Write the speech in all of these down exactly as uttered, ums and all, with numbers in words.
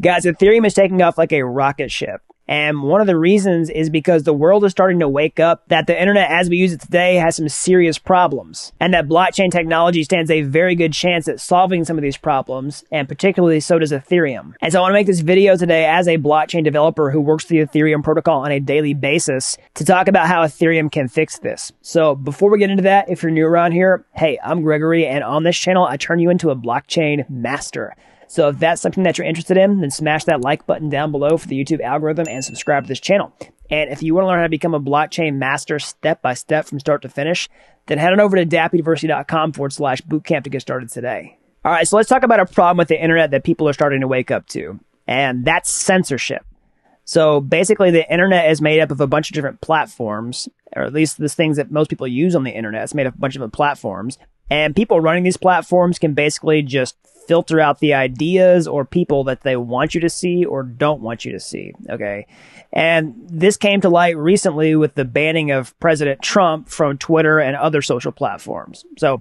Guys, Ethereum is taking off like a rocket ship. And one of the reasons is because the world is starting to wake up that the internet as we use it today has some serious problems, and that blockchain technology stands a very good chance at solving some of these problems, and particularly so does Ethereum. And so I want to make this video today as a blockchain developer who works the Ethereum protocol on a daily basis to talk about how Ethereum can fix this. So before we get into that, if you're new around here, hey, I'm Gregory, and on this channel, I turn you into a blockchain master. So if that's something that you're interested in, then smash that like button down below for the YouTube algorithm and subscribe to this channel. And if you want to learn how to become a blockchain master step by step from start to finish, then head on over to dapp university dot com forward slash bootcamp to get started today. All right, so let's talk about a problem with the internet that people are starting to wake up to, and that's censorship. So basically, the internet is made up of a bunch of different platforms, or at least the things that most people use on the internet. It's made up of a bunch of different platforms. And people running these platforms can basically just filter out the ideas or people that they want you to see or don't want you to see, okay? And this came to light recently with the banning of President Trump from Twitter and other social platforms. So,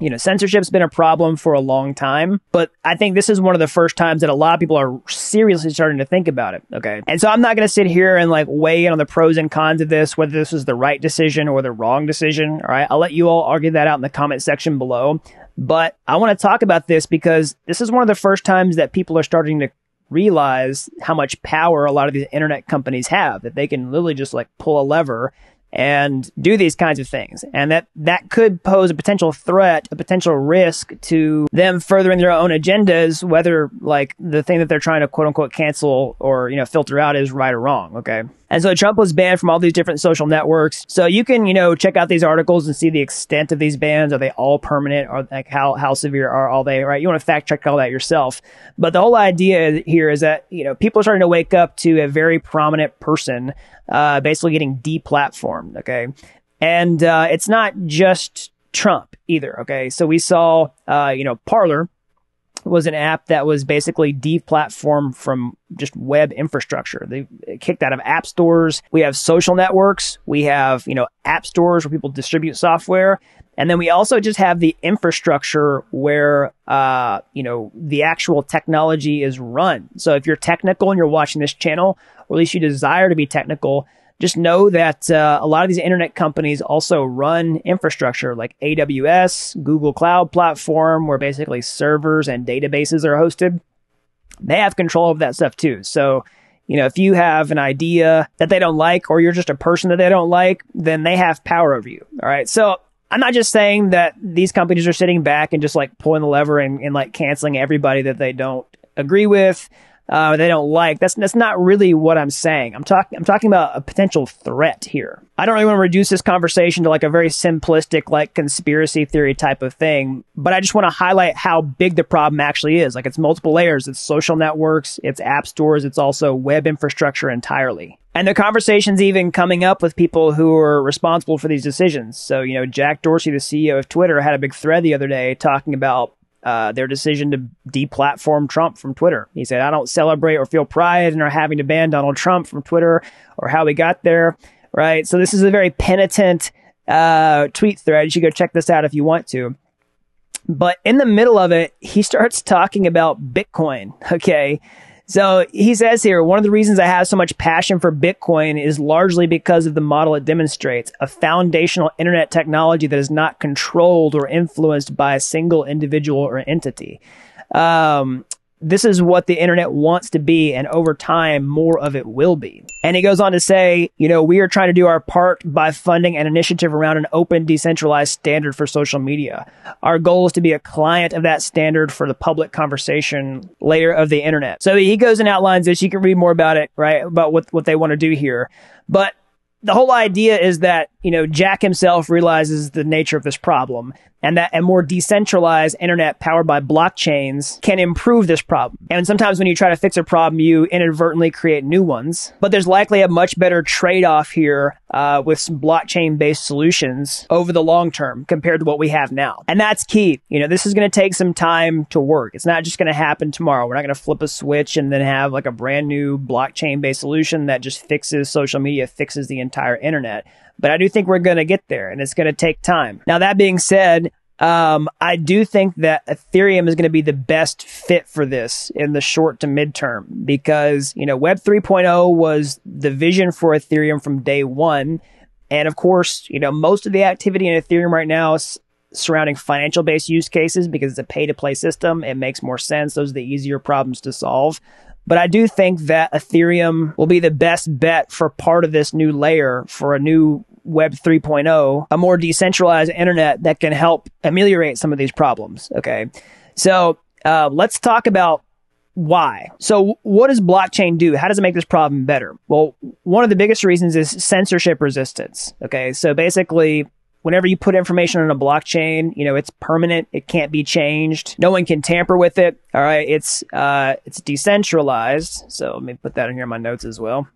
you know, censorship's been a problem for a long time, but I think this is one of the first times that a lot of people are seriously starting to think about it, okay? And so I'm not going to sit here and like weigh in on the pros and cons of this, whether this was the right decision or the wrong decision, all right? I'll let you all argue that out in the comment section below, but I want to talk about this because this is one of the first times that people are starting to realize how much power a lot of these internet companies have, that they can literally just like pull a lever and do these kinds of things. And that that could pose a potential threat, a potential risk to them furthering their own agendas, whether like the thing that they're trying to quote unquote cancel or, you know, filter out is right or wrong. Okay. And so Trump was banned from all these different social networks. So you can, you know, check out these articles and see the extent of these bans. Are they all permanent? Or like how, how severe are all they, right? You want to fact check all that yourself. But the whole idea here is that, you know, people are starting to wake up to a very prominent person uh, basically getting deplatformed, okay? And uh, it's not just Trump either, okay? So we saw, uh, you know, Parler was an app that was basically deplatformed from just web infrastructure. They kicked out of app stores. We have social networks. We have, you know, app stores where people distribute software. And then we also just have the infrastructure where, uh, you know, the actual technology is run. So if you're technical and you're watching this channel, or at least you desire to be technical, just know that uh, a lot of these internet companies also run infrastructure like A W S, Google Cloud Platform, where basically servers and databases are hosted. They have control of that stuff too. So, you know, if you have an idea that they don't like, or you're just a person that they don't like, then they have power over you. All right. So I'm not just saying that these companies are sitting back and just like pulling the lever and, and like canceling everybody that they don't agree with. Uh, they don't like. That's that's not really what I'm saying. I'm talking I'm talking about a potential threat here. I don't really want to reduce this conversation to like a very simplistic like conspiracy theory type of thing, but I just want to highlight how big the problem actually is. Like it's multiple layers. It's social networks, it's app stores, it's also web infrastructure entirely. And the conversation's even coming up with people who are responsible for these decisions. So, you know, Jack Dorsey, the C E O of Twitter, had a big thread the other day talking about Uh, their decision to deplatform Trump from Twitter. He said, I don't celebrate or feel pride in our having to ban Donald Trump from Twitter or how we got there, right? So this is a very penitent uh, tweet thread. You should go check this out if you want to. But in the middle of it, he starts talking about Bitcoin, okay? So he says here, one of the reasons I have so much passion for Bitcoin is largely because of the model it demonstrates, a foundational internet technology that is not controlled or influenced by a single individual or entity. Um, this is what the internet wants to be, and over time, more of it will be. And he goes on to say, you know, we are trying to do our part by funding an initiative around an open, decentralized standard for social media. Our goal is to be a client of that standard for the public conversation layer of the internet. So he goes and outlines this. You can read more about it, right? About what, what they want to do here. But the whole idea is that, you know, Jack himself realizes the nature of this problem, and that a more decentralized internet powered by blockchains can improve this problem. And sometimes when you try to fix a problem, you inadvertently create new ones. But there's likely a much better trade-off here uh, with some blockchain-based solutions over the long term compared to what we have now. And that's key. You know, this is going to take some time to work. It's not just going to happen tomorrow. We're not going to flip a switch and then have like a brand new blockchain-based solution that just fixes social media, fixes the entire internet. But I do think we're going to get there, and it's going to take time. Now, that being said, Um, I do think that Ethereum is going to be the best fit for this in the short to midterm because, you know, Web 3.0 was the vision for Ethereum from day one. And of course, you know, most of the activity in Ethereum right now is surrounding financial-based use cases because it's a pay-to-play system. It makes more sense. Those are the easier problems to solve. But I do think that Ethereum will be the best bet for part of this new layer for a new Web 3.0, a more decentralized internet that can help ameliorate some of these problems. Okay, so uh, let's talk about why. So what does blockchain do? How does it make this problem better? Well, one of the biggest reasons is censorship resistance. Okay, so basically, whenever you put information on a blockchain, you know, it's permanent. It can't be changed. No one can tamper with it. All right. It's uh, it's decentralized. So let me put that in here in my notes as well.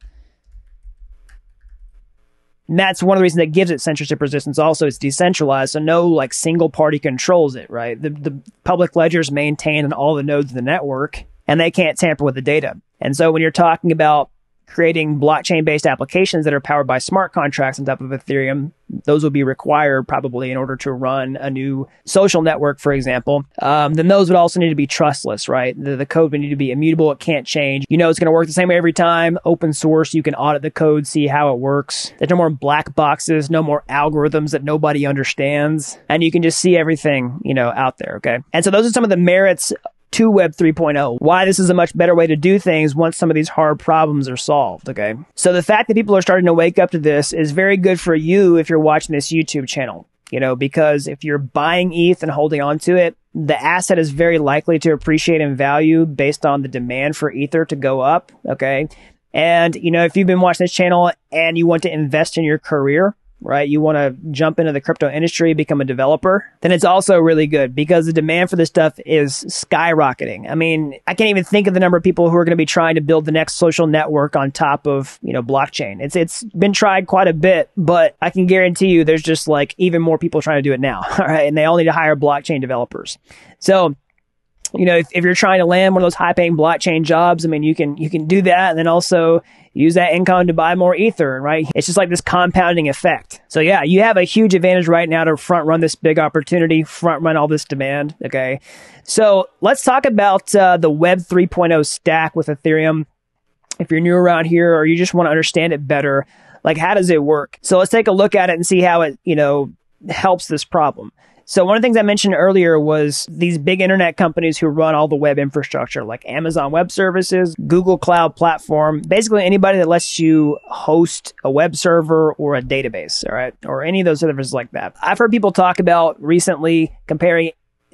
And that's one of the reasons that gives it censorship resistance. Also, it's decentralized. So no like single party controls it. Right. The, the public ledger is maintained on all the nodes of the network and they can't tamper with the data. And so when you're talking about creating blockchain-based applications that are powered by smart contracts on top of Ethereum, those will be required probably in order to run a new social network, for example. Um, then those would also need to be trustless, right? The, the code would need to be immutable. It can't change. You know it's going to work the same way every time. Open source, you can audit the code, see how it works. There's no more black boxes, no more algorithms that nobody understands. And you can just see everything, you know, out there, okay? And so those are some of the merits to Web 3.0, why this is a much better way to do things once some of these hard problems are solved, okay? So the fact that people are starting to wake up to this is very good for you if you're watching this YouTube channel, you know, because if you're buying E T H and holding on to it, the asset is very likely to appreciate in value based on the demand for Ether to go up, okay? And, you know, if you've been watching this channel and you want to invest in your career, right? You want to jump into the crypto industry, become a developer, then it's also really good because the demand for this stuff is skyrocketing. I mean, I can't even think of the number of people who are going to be trying to build the next social network on top of, you know, blockchain. It's, it's been tried quite a bit, but I can guarantee you there's just like even more people trying to do it now. All right. And they all need to hire blockchain developers. So, you know, if, if you're trying to land one of those high paying blockchain jobs, I mean, you can, you can do that. And then also use that income to buy more Ether, right? It's just like this compounding effect. So yeah, you have a huge advantage right now to front run this big opportunity, front run all this demand, okay? So let's talk about uh, the Web 3.0 stack with Ethereum. If you're new around here or you just want to understand it better, like how does it work? So let's take a look at it and see how it, you know, helps this problem. So one of the things I mentioned earlier was these big internet companies who run all the web infrastructure like Amazon Web Services, Google Cloud Platform, basically anybody that lets you host a web server or a database, all right, or any of those services like that. I've heard people talk about recently comparing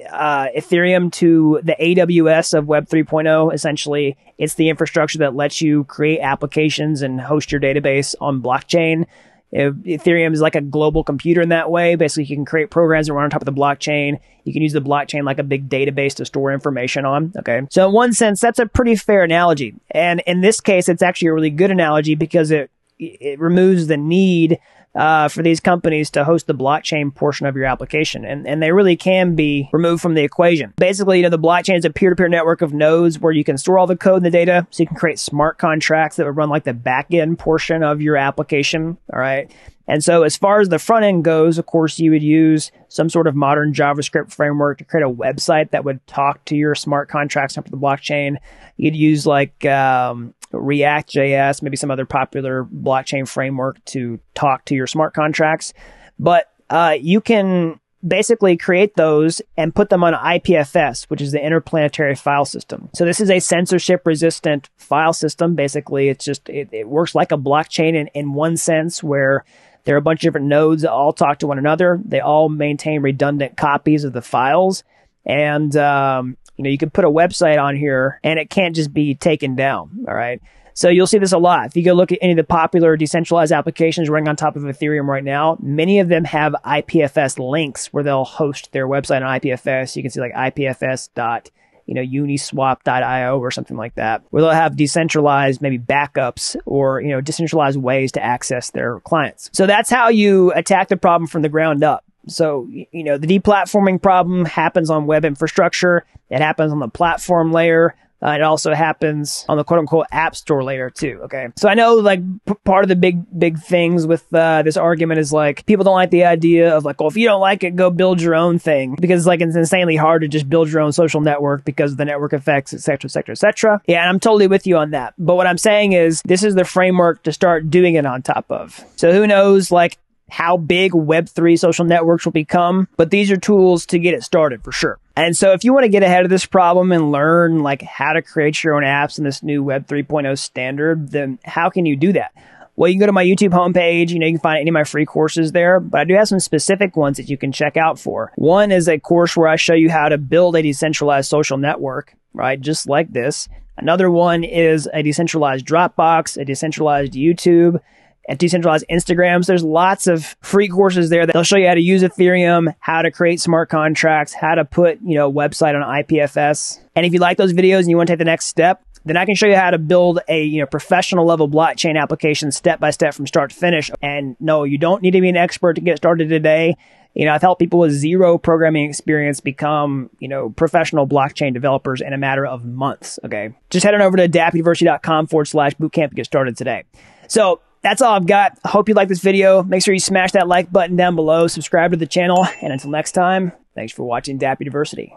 uh, Ethereum to the A W S of Web 3.0. Essentially, it's the infrastructure that lets you create applications and host your database on blockchain. Ethereum is like a global computer in that way. Basically, you can create programs that run on top of the blockchain. You can use the blockchain like a big database to store information on. Okay. So in one sense, that's a pretty fair analogy. And in this case, it's actually a really good analogy because it, it removes the need uh, for these companies to host the blockchain portion of your application. And, and they really can be removed from the equation. Basically, you know, the blockchain is a peer-to-peer network of nodes where you can store all the code and the data. So you can create smart contracts that would run like the back-end portion of your application. All right. And so as far as the front end goes, of course, you would use some sort of modern JavaScript framework to create a website that would talk to your smart contracts up to the blockchain. You'd use like um, React dot J S, maybe some other popular blockchain framework to talk to your smart contracts. But uh, you can basically create those and put them on I P F S, which is the Interplanetary File System. So this is a censorship-resistant file system. Basically, it's just it, it works like a blockchain in, in one sense where there are a bunch of different nodes that all talk to one another. They all maintain redundant copies of the files. And, um, you know, you can put a website on here and it can't just be taken down. All right. So you'll see this a lot. If you go look at any of the popular decentralized applications running on top of Ethereum right now, many of them have I P F S links where they'll host their website on I P F S. You can see like I P F S dot, you know, uniswap dot I O or something like that, where they'll have decentralized maybe backups or, you know, decentralized ways to access their clients. So that's how you attack the problem from the ground up. So, you know, the deplatforming problem happens on web infrastructure. It happens on the platform layer. Uh, it also happens on the quote unquote app store layer too. Okay. So I know like p- part of the big, big things with uh, this argument is like people don't like the idea of like, well, if you don't like it, go build your own thing, because like it's insanely hard to just build your own social network because of the network effects, et cetera, et cetera, et cetera. Yeah. And I'm totally with you on that. But what I'm saying is this is the framework to start doing it on top of. So who knows like how big Web three social networks will become, but these are tools to get it started for sure. And so if you want to get ahead of this problem and learn like how to create your own apps in this new Web three point oh standard, then how can you do that? Well, you can go to my YouTube homepage. You know, you can find any of my free courses there, but I do have some specific ones that you can check out for. One is a course where I show you how to build a decentralized social network, right? Just like this. Another one is a decentralized Dropbox, a decentralized YouTube, at decentralized Instagrams. There's lots of free courses there that they'll show you how to use Ethereum, how to create smart contracts, how to put, you know, website on I P F S. And if you like those videos and you want to take the next step, then I can show you how to build a, you know, professional level blockchain application step by step from start to finish. And no, you don't need to be an expert to get started today. You know, I've helped people with zero programming experience become, you know, professional blockchain developers in a matter of months. Okay. Just head on over to dapp university dot com forward slash bootcamp to get started today. So that's all I've got. I hope you like this video. Make sure you smash that like button down below, subscribe to the channel, and until next time, thanks for watching Dapp University.